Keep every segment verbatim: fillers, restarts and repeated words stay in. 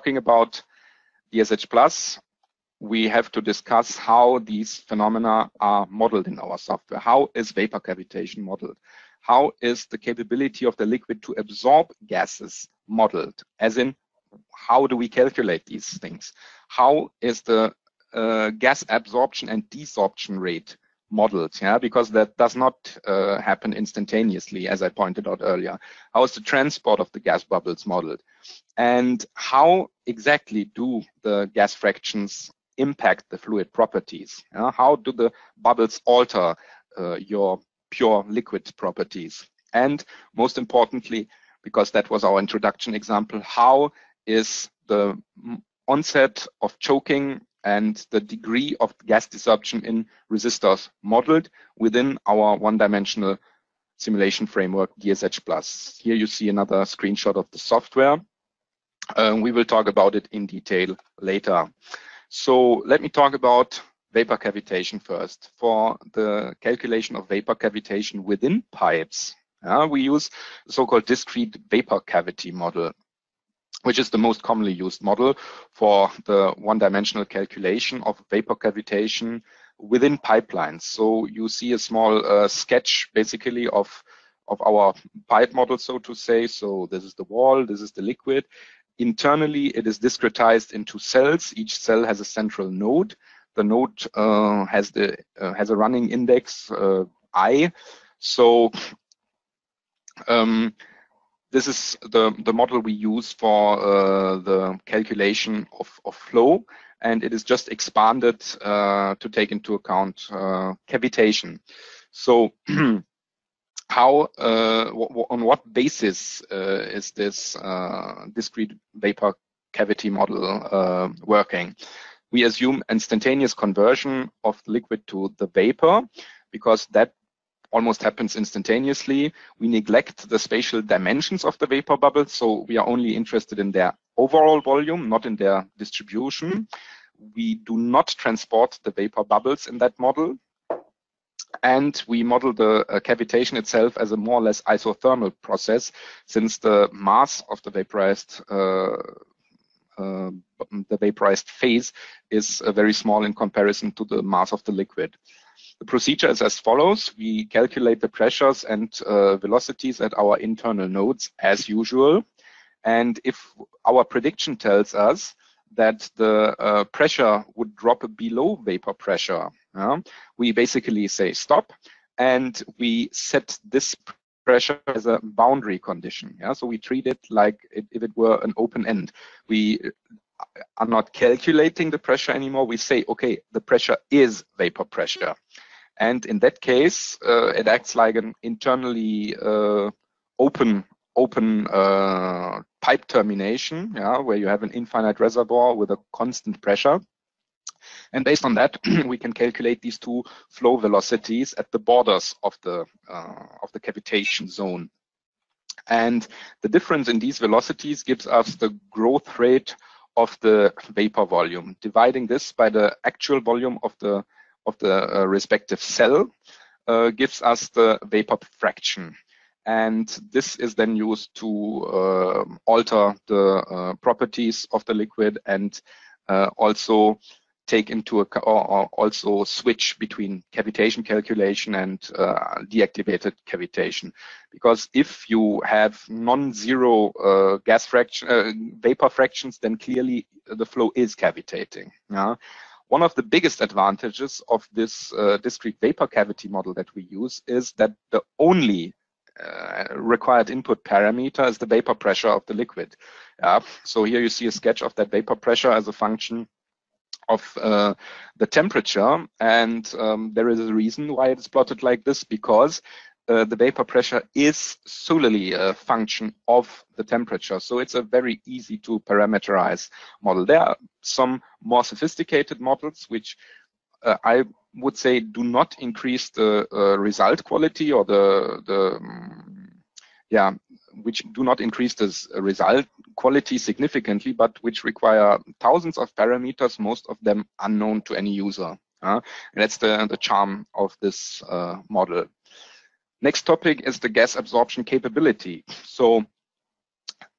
talking about D S H plus, we have to discuss how these phenomena are modeled in our software. How is vapor cavitation modeled? How is the capability of the liquid to absorb gases modeled? As in, how do we calculate these things? How is the uh, gas absorption and desorption rate modeled? Yeah, because that does not uh, happen instantaneously, as I pointed out earlier. How is the transport of the gas bubbles modeled? And how exactly do the gas fractions impact the fluid properties? Yeah? How do the bubbles alter uh, your pure liquid properties? And most importantly, because that was our introduction example, how is the onset of choking and the degree of gas desorption in resistors modeled within our one-dimensional simulation framework D S H plus. Here you see another screenshot of the software. Um, we will talk about it in detail later. So let me talk about vapor cavitation first. For the calculation of vapor cavitation within pipes, uh, we use the so-called discrete vapor cavity model, which is the most commonly used model for the one-dimensional calculation of vapor cavitation within pipelines. So you see a small uh, sketch, basically, of, of our pipe model, so to say. So this is the wall, this is the liquid. Internally, it is discretized into cells. Each cell has a central node. The node uh, has, the, uh, has a running index, uh, I. So um, this is the, the model we use for uh, the calculation of, of flow, and it is just expanded uh, to take into account uh, cavitation. So how, uh, on what basis uh, is this uh, discrete vapor cavity model uh, working? We assume instantaneous conversion of the liquid to the vapor, because that almost happens instantaneously. We neglect the spatial dimensions of the vapor bubble, so we are only interested in their overall volume, not in their distribution. We do not transport the vapor bubbles in that model, and we model the uh, cavitation itself as a more or less isothermal process, since the mass of the vaporized uh, uh, the vaporized phase is uh, very small in comparison to the mass of the liquid. The procedure is as follows. We calculate the pressures and uh, velocities at our internal nodes as usual. And if our prediction tells us that the uh, pressure would drop below vapor pressure, uh, we basically say stop, and we set this pressure as a boundary condition. Yeah? So we treat it like it, if it were an open end. We are not calculating the pressure anymore. We say, okay, the pressure is vapor pressure. And in that case, uh, it acts like an internally uh, open open uh, pipe termination, yeah, where you have an infinite reservoir with a constant pressure. And based on that, we can calculate these two flow velocities at the borders of the uh, of the cavitation zone. And the difference in these velocities gives us the growth rate of the vapor volume. Dividing this by the actual volume of the of the uh, respective cell uh, gives us the vapor fraction, and this is then used to uh, alter the uh, properties of the liquid, and uh, also take into account, or, or also switch between cavitation calculation and uh, deactivated cavitation. Because if you have non-zero uh, gas fraction, uh, vapor fractions, then clearly the flow is cavitating. Yeah? One of the biggest advantages of this uh, discrete vapor cavity model that we use is that the only uh, required input parameter is the vapor pressure of the liquid. Yeah. So here you see a sketch of that vapor pressure as a function of uh, the temperature, and um, there is a reason why it's plotted like this, because uh, the vapor pressure is solely a function of the temperature. So it's a very easy to parameterize model. There are some more sophisticated models which uh, I would say do not increase the uh, result quality, or the, the um, yeah, which do not increase this result quality significantly, but which require thousands of parameters, most of them unknown to any user. Uh, and that's the, the charm of this uh, model. Next topic is the gas absorption capability. So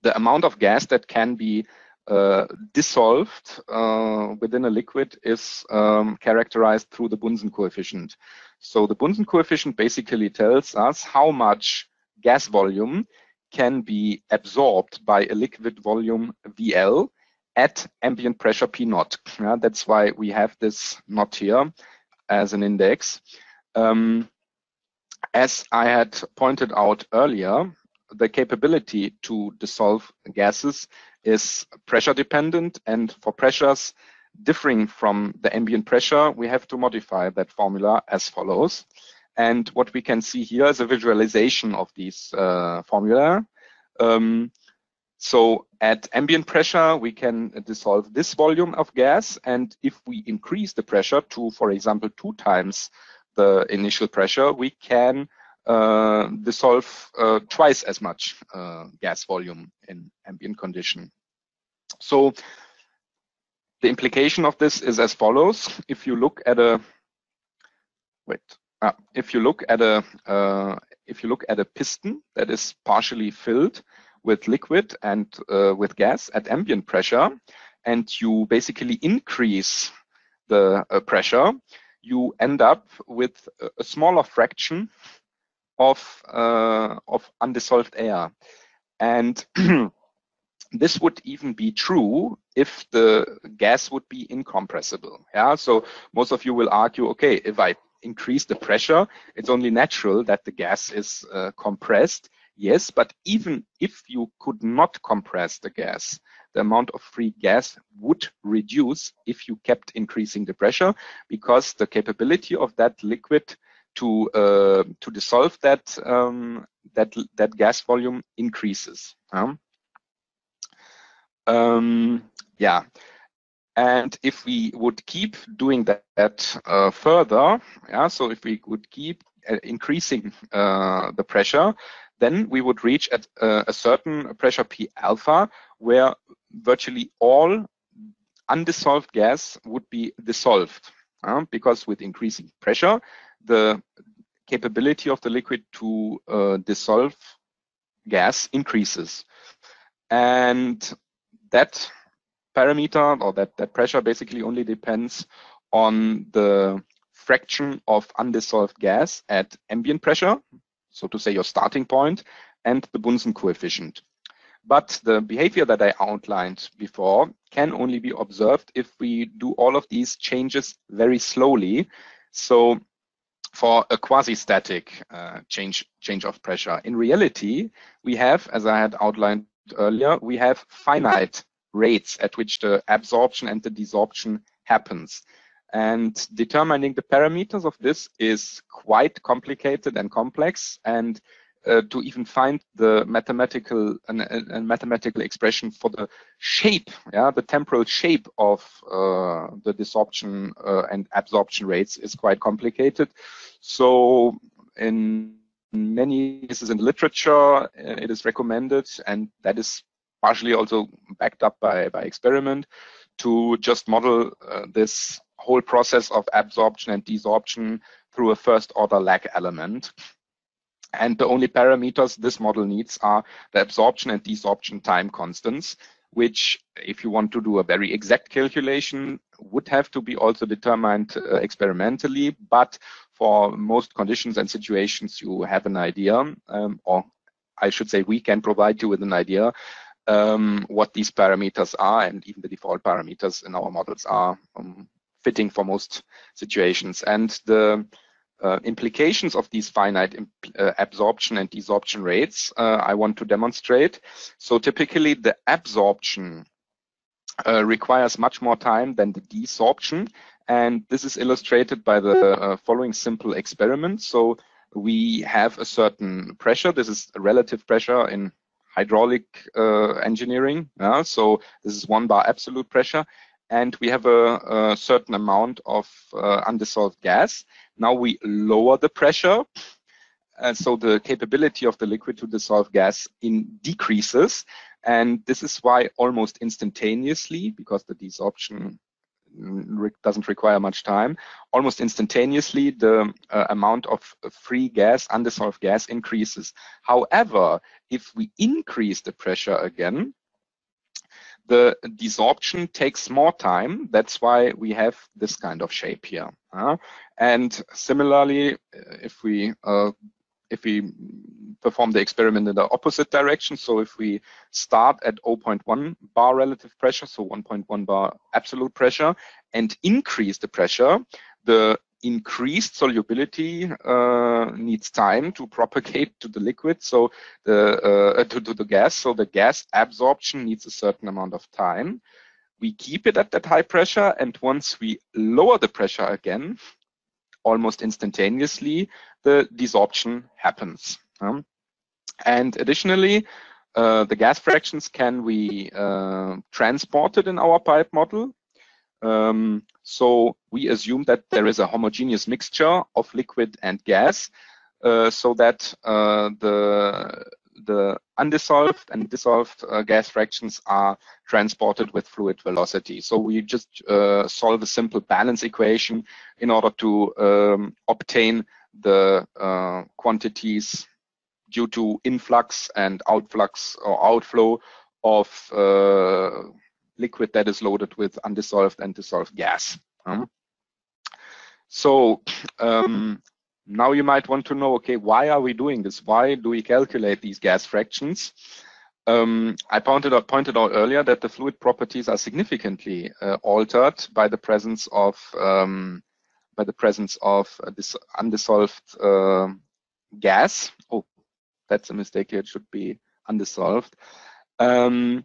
the amount of gas that can be uh, dissolved uh, within a liquid is um, characterized through the Bunsen coefficient. So the Bunsen coefficient basically tells us how much gas volume can be absorbed by a liquid volume V L at ambient pressure P zero. Yeah, that's why we have this knot here as an index. Um, as I had pointed out earlier, the capability to dissolve gases is pressure dependent, and for pressures differing from the ambient pressure, we have to modify that formula as follows. And what we can see here is a visualization of these uh, formula. Um, so at ambient pressure, we can dissolve this volume of gas, and if we increase the pressure to, for example, two times the initial pressure, we can uh, dissolve uh, twice as much uh, gas volume in ambient condition. So the implication of this is as follows. If you look at a wait, uh, if you look at a uh, if you look at a piston that is partially filled with liquid and uh, with gas at ambient pressure, and you basically increase the uh, pressure, you end up with a smaller fraction of uh, of undissolved air, and this would even be true if the gas would be incompressible. Yeah, so most of you will argue, okay, if I increase the pressure, it's only natural that the gas is uh, compressed. Yes, but even if you could not compress the gas, the amount of free gas would reduce if you kept increasing the pressure, because the capability of that liquid to uh, to dissolve that um, that that gas volume increases. Huh? Um, yeah, and if we would keep doing that, that uh, further, yeah, so if we would keep uh, increasing uh, the pressure, then we would reach at uh, a certain pressure P alpha, where virtually all undissolved gas would be dissolved, uh, because with increasing pressure, the capability of the liquid to uh, dissolve gas increases. And that parameter, or that, that pressure, basically only depends on the fraction of undissolved gas at ambient pressure, so to say your starting point, and the Bunsen coefficient. But the behavior that I outlined before can only be observed if we do all of these changes very slowly. So for a quasi-static uh, change, change of pressure, in reality, we have, as I had outlined earlier, we have finite rates at which the absorption and the desorption happens. And determining the parameters of this is quite complicated and complex, and Uh, to even find the mathematical and uh, mathematical expression for the shape, yeah, the temporal shape of uh, the desorption uh, and absorption rates is quite complicated. So in many cases in literature, it is recommended, and that is partially also backed up by, by experiment, to just model uh, this whole process of absorption and desorption through a first order lag element. And the only parameters this model needs are the absorption and desorption time constants, which, if you want to do a very exact calculation, would have to be also determined uh, experimentally. But for most conditions and situations, you have an idea, um, or I should say we can provide you with an idea um, what these parameters are, and even the default parameters in our models are um, fitting for most situations. And the Uh, implications of these finite imp uh, absorption and desorption rates uh, I want to demonstrate. So typically the absorption uh, requires much more time than the desorption, and this is illustrated by the uh, following simple experiment. So we have a certain pressure. This is a relative pressure in hydraulic uh, engineering. Yeah? So this is one bar absolute pressure, and we have a, a certain amount of uh, undissolved gas. Now we lower the pressure, and so the capability of the liquid to dissolve gas in decreases, and this is why almost instantaneously, because the desorption doesn't require much time, almost instantaneously the uh, amount of free gas, undissolved gas, increases. However, if we increase the pressure again, the desorption takes more time. That's why we have this kind of shape here. Uh, and similarly, if we uh, if we perform the experiment in the opposite direction, so if we start at zero point one bar relative pressure, so one point one bar absolute pressure, and increase the pressure, the increased solubility uh, needs time to propagate to the liquid, so the uh, to, to the gas. So the gas absorption needs a certain amount of time. We keep it at that high pressure, and once we lower the pressure again, almost instantaneously, the desorption happens. Um, and additionally, uh, the gas fractions can be uh, transported in our pipe model. Um, so we assume that there is a homogeneous mixture of liquid and gas, uh, so that uh, the the undissolved and dissolved uh, gas fractions are transported with fluid velocity. So we just uh, solve a simple balance equation in order to um, obtain the uh, quantities due to influx and outflux or outflow of uh, liquid that is loaded with undissolved and dissolved gas. Um, so um, now you might want to know, okay, why are we doing this? Why do we calculate these gas fractions? Um, I pointed out, pointed out earlier that the fluid properties are significantly uh, altered by the presence of um, by the presence of uh, this undissolved uh, gas. Oh, that's a mistake here. It should be undissolved. Um,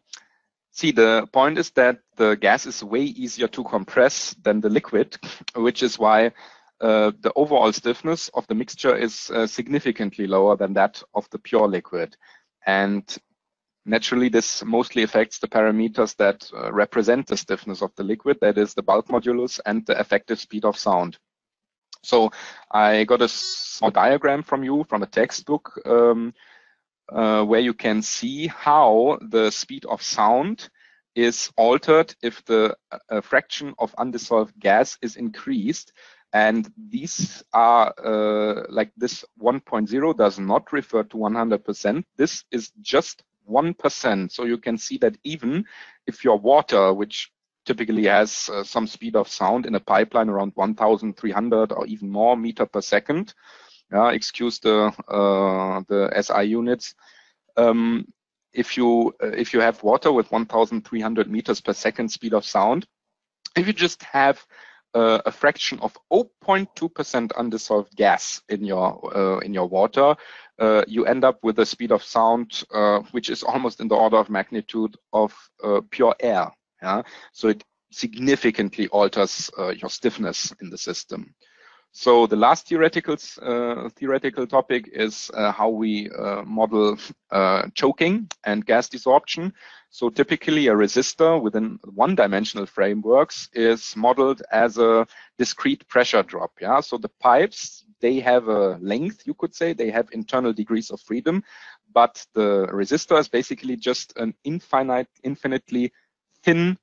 See, the point is that the gas is way easier to compress than the liquid, which is why uh, the overall stiffness of the mixture is uh, significantly lower than that of the pure liquid. And naturally, this mostly affects the parameters that uh, represent the stiffness of the liquid, that is the bulk modulus and the effective speed of sound. So I got a small diagram from you from a textbook, um, Uh, where you can see how the speed of sound is altered if the uh, fraction of undissolved gas is increased. And these are uh, like this one point zero does not refer to one hundred percent. This is just one percent. So you can see that even if your water, which typically has uh, some speed of sound in a pipeline around one thousand three hundred or even more meter per second, yeah, excuse the uh, the S I units. Um, if you uh, if you have water with one thousand three hundred meters per second speed of sound, if you just have uh, a fraction of zero point two percent undissolved gas in your uh, in your water, uh, you end up with a speed of sound uh, which is almost in the order of magnitude of uh, pure air. Yeah, so it significantly alters uh, your stiffness in the system. So the last theoretical uh, theoretical topic is uh, how we uh, model uh, choking and gas desorption. So typically a resistor within one-dimensional frameworks is modeled as a discrete pressure drop. Yeah. So the pipes, they have a length, you could say, they have internal degrees of freedom, but the resistor is basically just an infinite, infinitely thin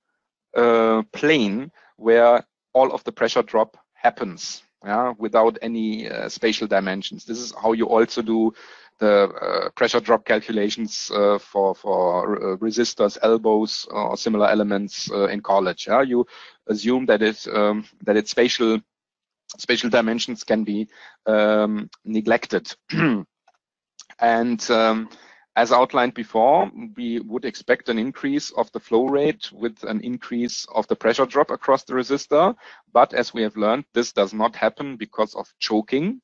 uh, plane where all of the pressure drop happens. Yeah, without any uh, spatial dimensions. This is how you also do the uh, pressure drop calculations uh, for for uh, resistors, elbows, or similar elements uh, in college. Yeah, you assume that it um, that its spatial spatial dimensions can be um, neglected. And um, as outlined before, we would expect an increase of the flow rate with an increase of the pressure drop across the resistor. But as we have learned, this does not happen because of choking.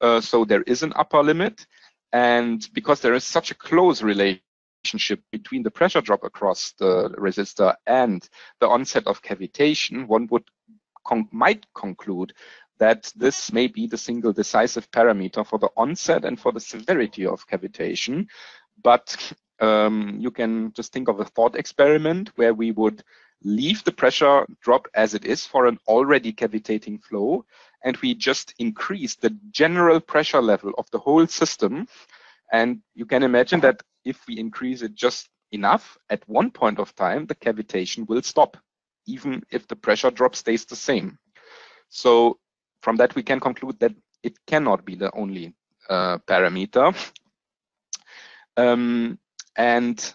Uh, so there is an upper limit. And because there is such a close relationship between the pressure drop across the resistor and the onset of cavitation, one would con- might conclude that this may be the single decisive parameter for the onset and for the severity of cavitation. But um, you can just think of a thought experiment where we would leave the pressure drop as it is for an already cavitating flow, and we just increase the general pressure level of the whole system. And you can imagine that if we increase it just enough, at one point of time, the cavitation will stop, even if the pressure drop stays the same. So from that, we can conclude that it cannot be the only uh, parameter. Um, and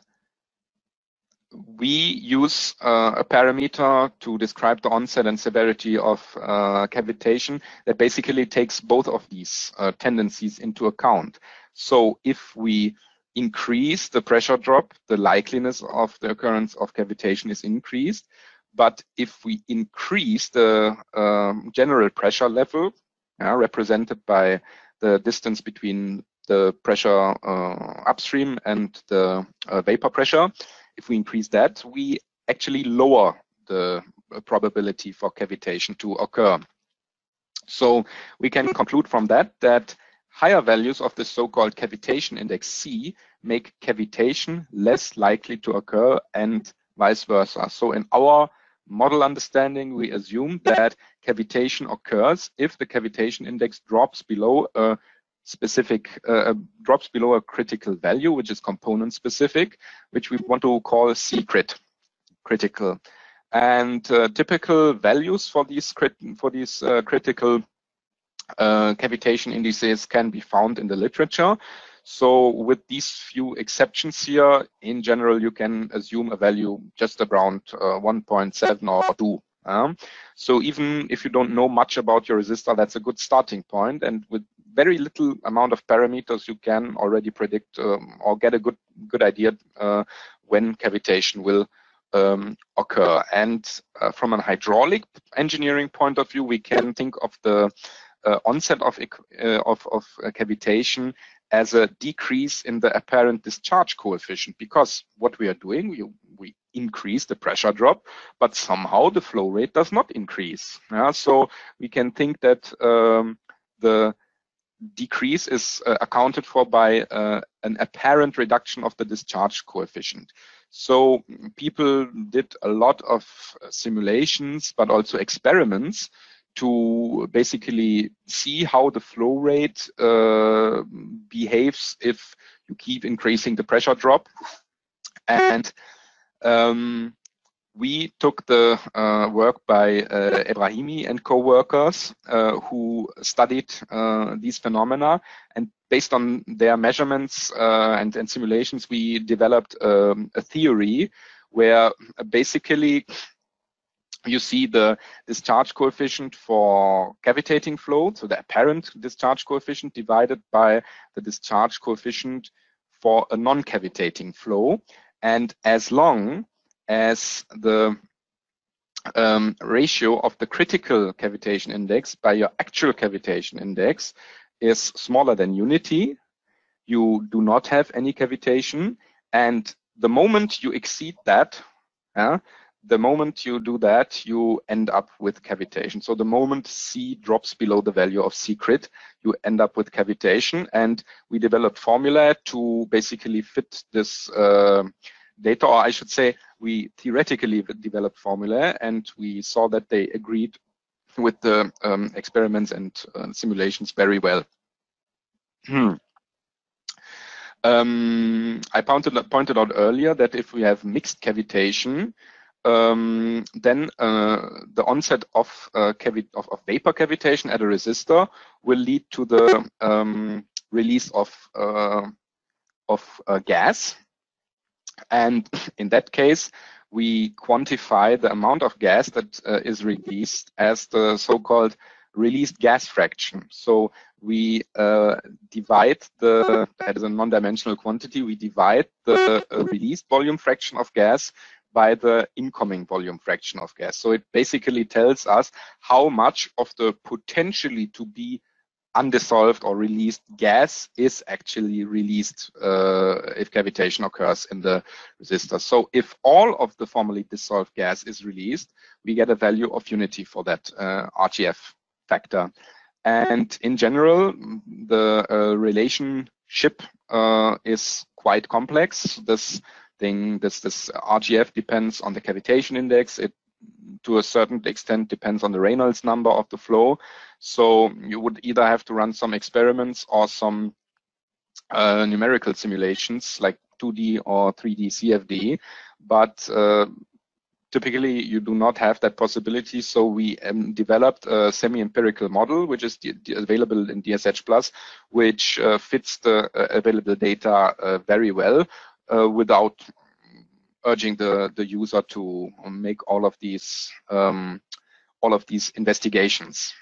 we use uh, a parameter to describe the onset and severity of uh, cavitation that basically takes both of these uh, tendencies into account. So if we increase the pressure drop, the likeliness of the occurrence of cavitation is increased. But if we increase the um, general pressure level, yeah, represented by the distance between the pressure uh, upstream and the uh, vapor pressure, if we increase that, we actually lower the probability for cavitation to occur. So we can conclude from that that higher values of the so-called cavitation index C make cavitation less likely to occur and vice versa. So in our model understanding, we assume that cavitation occurs if the cavitation index drops below a specific uh, drops below a critical value, which is component specific, which we want to call C-crit, critical. And uh, typical values for these crit for these uh, critical uh, cavitation indices can be found in the literature. So with these few exceptions here, in general, you can assume a value just around uh, one point seven or two. Um, so even if you don't know much about your resistor, that's a good starting point. And with very little amount of parameters, you can already predict um, or get a good good idea uh, when cavitation will um, occur. And uh, from an hydraulic engineering point of view, we can think of the uh, onset of uh, of, of uh, cavitation as a decrease in the apparent discharge coefficient, because what we are doing, we, we increase the pressure drop, but somehow the flow rate does not increase. Yeah? So we can think that um, the decrease is uh, accounted for by uh, an apparent reduction of the discharge coefficient. So people did a lot of simulations, but also experiments to basically see how the flow rate uh, behaves if you keep increasing the pressure drop. And um, we took the uh, work by uh, Ebrahimi and co-workers uh, who studied uh, these phenomena, and based on their measurements uh, and, and simulations, we developed um, a theory where basically you see the discharge coefficient for cavitating flow, so the apparent discharge coefficient divided by the discharge coefficient for a non-cavitating flow. And as long as the um, ratio of the critical cavitation index by your actual cavitation index is smaller than unity, you do not have any cavitation. And the moment you exceed that, uh, the moment you do that, you end up with cavitation. So the moment C drops below the value of C-crit, you end up with cavitation. And we developed formula to basically fit this uh, data, or I should say, we theoretically developed formula, and we saw that they agreed with the um, experiments and uh, simulations very well. Hmm. Um, I pointed, pointed out earlier that if we have mixed cavitation, Um, then uh, the onset of, uh, cavi of, of vapor cavitation at a resistor will lead to the um, release of, uh, of uh, gas. And in that case, we quantify the amount of gas that uh, is released as the so-called released gas fraction. So we uh, divide the, as a non-dimensional quantity, we divide the uh, released volume fraction of gas by the incoming volume fraction of gas. So it basically tells us how much of the potentially to be undissolved or released gas is actually released uh, if cavitation occurs in the resistor. So if all of the formerly dissolved gas is released, we get a value of unity for that uh, R G F factor. And in general, the uh, relationship uh, is quite complex. This thing, this, this R G F depends on the cavitation index. It, to a certain extent, depends on the Reynolds number of the flow. So you would either have to run some experiments or some uh, numerical simulations like two D or three D C F D, but uh, typically you do not have that possibility. So we um, developed a semi-empirical model, which is available in D S H plus, which uh, fits the uh, available data uh, very well. Uh, without urging the the user to make all of these um, all of these investigations.